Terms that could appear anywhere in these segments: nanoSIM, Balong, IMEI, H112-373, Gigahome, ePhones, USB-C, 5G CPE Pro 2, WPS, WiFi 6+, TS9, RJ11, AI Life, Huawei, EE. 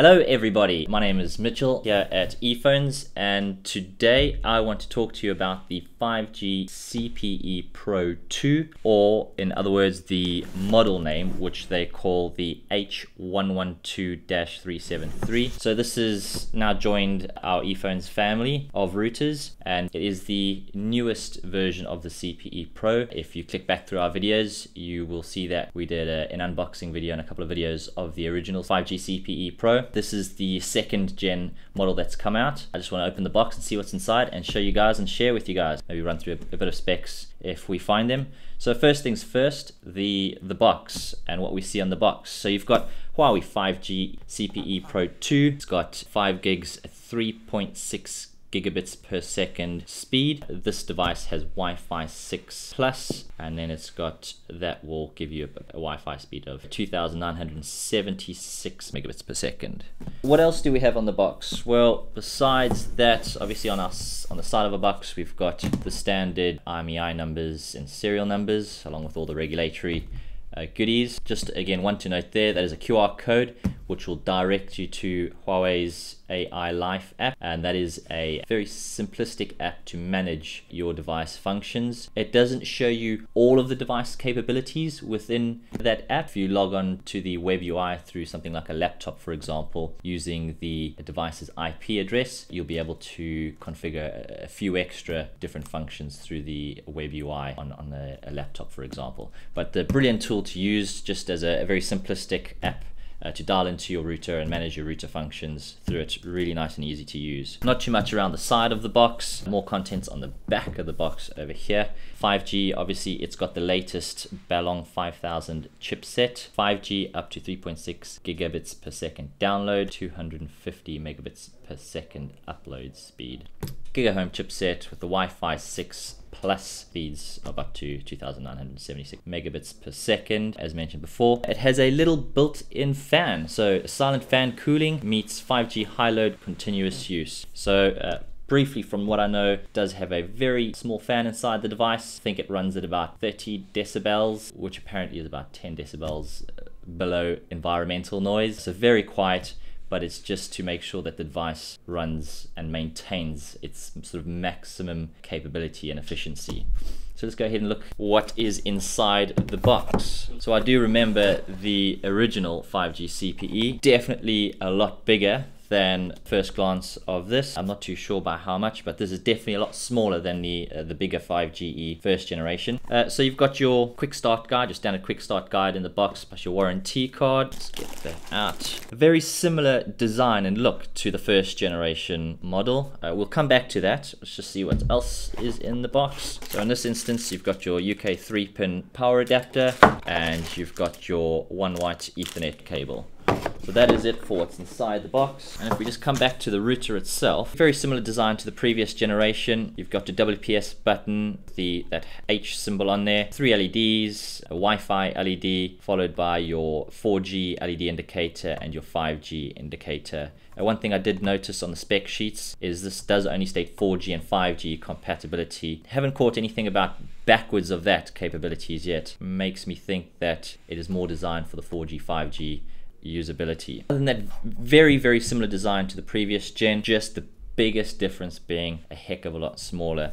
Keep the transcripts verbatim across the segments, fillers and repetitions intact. Hello everybody, my name is Mitchell here at ePhones, and today I want to talk to you about the five G C P E Pro two, or in other words the model name which they call the H one one two dash three seven three. So this is now joined our ePhones family of routers, and it is the newest version of the C P E Pro. If you click back through our videos, you will see that we did a, an unboxing video and a couple of videos of the original five G C P E Pro. This is the second gen model that's come out. I just want to open the box and see what's inside and show you guys and share with you guys. Maybe run through a, a bit of specs if we find them. So first things first, the, the box and what we see on the box. So you've got Huawei five G C P E Pro two. It's got five gigs at three point six gigabits per second speed. This device has Wi-Fi six plus, and then it's got, that will give you a, a Wi-Fi speed of two thousand nine hundred seventy-six megabits per second. What else do we have on the box? Well, besides that, obviously on us on the side of a box, we've got the standard I M E I numbers and serial numbers, along with all the regulatory Uh, goodies. Just again, one to note there, that is a Q R code which will direct you to Huawei's A I Life app, and that is a very simplistic app to manage your device functions. It doesn't show you all of the device capabilities within that app. If you log on to the web U I through something like a laptop, for example, using the device's I P address, you'll be able to configure a few extra different functions through the web U I on, on a, a laptop, for example. But the brilliant tool to use just as a, a very simplistic app uh, to dial into your router and manage your router functions through it. Really nice and easy to use. Not too much around the side of the box, more contents on the back of the box over here. five G, obviously it's got the latest Balong five thousand chipset, five G up to three point six gigabits per second download, two hundred fifty megabits per second upload speed. Gigahome chipset with the Wi-Fi six plus speeds of up to two thousand nine hundred seventy-six megabits per second. As mentioned before, it has a little built-in fan, so silent fan cooling meets five G high load continuous use. So uh, briefly, from what I know, it does have a very small fan inside the device. I think it runs at about thirty decibels, which apparently is about ten decibels below environmental noise, so very quiet. But it's just to make sure that the device runs and maintains its sort of maximum capability and efficiency. So let's go ahead and look what is inside the box. So I do remember the original five G C P E, definitely a lot bigger than first glance of this. I'm not too sure by how much, but this is definitely a lot smaller than the uh, the bigger five G E first generation. Uh, so you've got your quick start guide, your standard quick start guide in the box, plus your warranty card. Let's get that out. A very similar design and look to the first generation model. Uh, we'll come back to that. Let's just see what else is in the box. So in this instance, you've got your U K three pin power adapter, and you've got your one watt Ethernet cable. So that is it for what's inside the box. And if we just come back to the router itself, very similar design to the previous generation. You've got the W P S button, the that H symbol on there, three L E Ds, a Wi-Fi L E D, followed by your four G L E D indicator and your five G indicator. And one thing I did notice on the spec sheets is this does only state four G and five G compatibility. Haven't caught anything about backwards of that capabilities yet. Makes me think that it is more designed for the four G, five G usability. Other than that, very very similar design to the previous gen, just the biggest difference being a heck of a lot smaller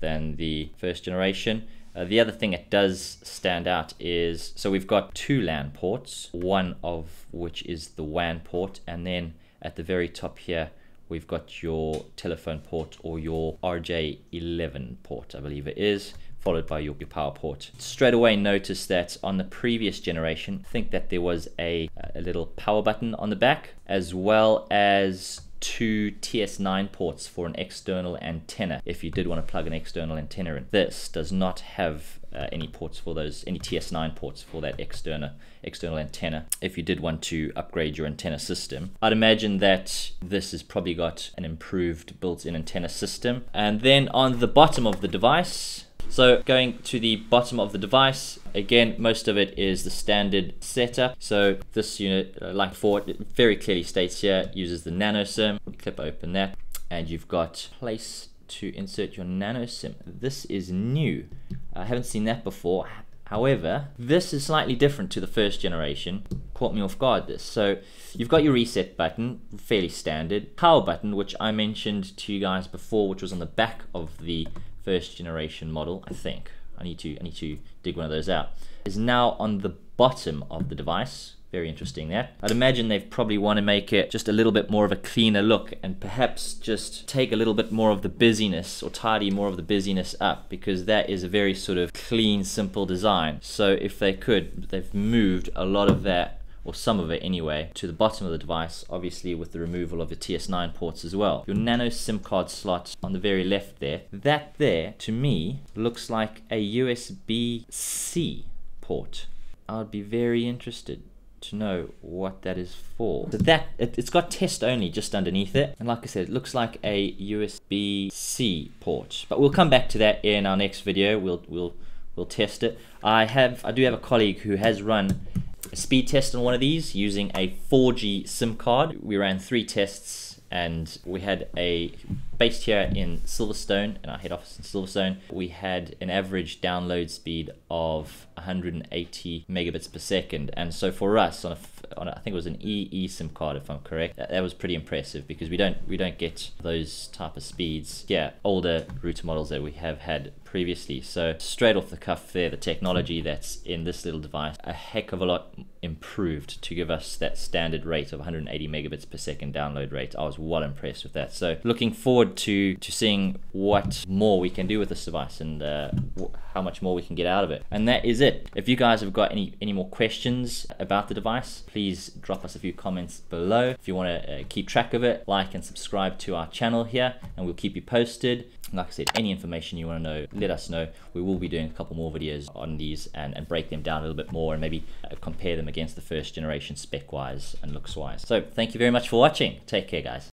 than the first generation. Uh, the other thing that does stand out is, so we've got two LAN ports, one of which is the W A N port, and then at the very top here we've got your telephone port, or your R J eleven port I believe it is, followed by your, your power port. Straight away notice that on the previous generation, I think that there was a, a little power button on the back, as well as two T S nine ports for an external antenna, if you did want to plug an external antenna in. This does not have uh, any ports for those, any T S nine ports for that external, external antenna, if you did want to upgrade your antenna system. I'd imagine that this has probably got an improved built-in antenna system. And then on the bottom of the device, so going to the bottom of the device, again, most of it is the standard setup. So this unit, like for it very clearly states here, uses the nano SIM. Clip open that, and you've got place to insert your nano SIM. This is new. I haven't seen that before. However, this is slightly different to the first generation. caught me off guard this. So you've got your reset button, fairly standard. Power button, which I mentioned to you guys before, which was on the back of the first generation model, I think. I need to, I need to dig one of those out. Is now on the bottom of the device. Very interesting there. I'd imagine they've probably want to make it just a little bit more of a cleaner look and perhaps just take a little bit more of the busyness or tidy more of the busyness up, because that is a very sort of clean, simple design. So if they could, they've moved a lot of that, or some of it anyway, to the bottom of the device, obviously with the removal of the T S nine ports as well. Your nano SIM card slot on the very left there, that there to me looks like a U S B C port. I'd be very interested to know what that is for. So that, it, it's got test only just underneath it. And like I said, it looks like a U S B C port, but we'll come back to that in our next video. We'll, we'll, we'll test it. I have, I do have a colleague who has run a speed test on one of these using a four G SIM card. We ran three tests and we had a, based here in Silverstone, in our head office in Silverstone, we had an average download speed of one hundred eighty megabits per second. And so for us, on a, on a I think it was an E E SIM card, if I'm correct, that, that was pretty impressive, because we don't, we don't get those type of speeds. Yeah, older router models that we have had previously. So straight off the cuff there, the technology that's in this little device, a heck of a lot improved to give us that standard rate of one hundred eighty megabits per second download rate. I was well impressed with that. So looking forward to to seeing what more we can do with this device and uh, how much more we can get out of it. And that is it. If you guys have got any any more questions about the device, please drop us a few comments below. If you want to uh, keep track of it, like and subscribe to our channel here, and we'll keep you posted. Like I said, any information you want to know, let us know. We will be doing a couple more videos on these and, and break them down a little bit more, and maybe uh, compare them against the first generation spec wise and looks wise. So thank you very much for watching. Take care, guys.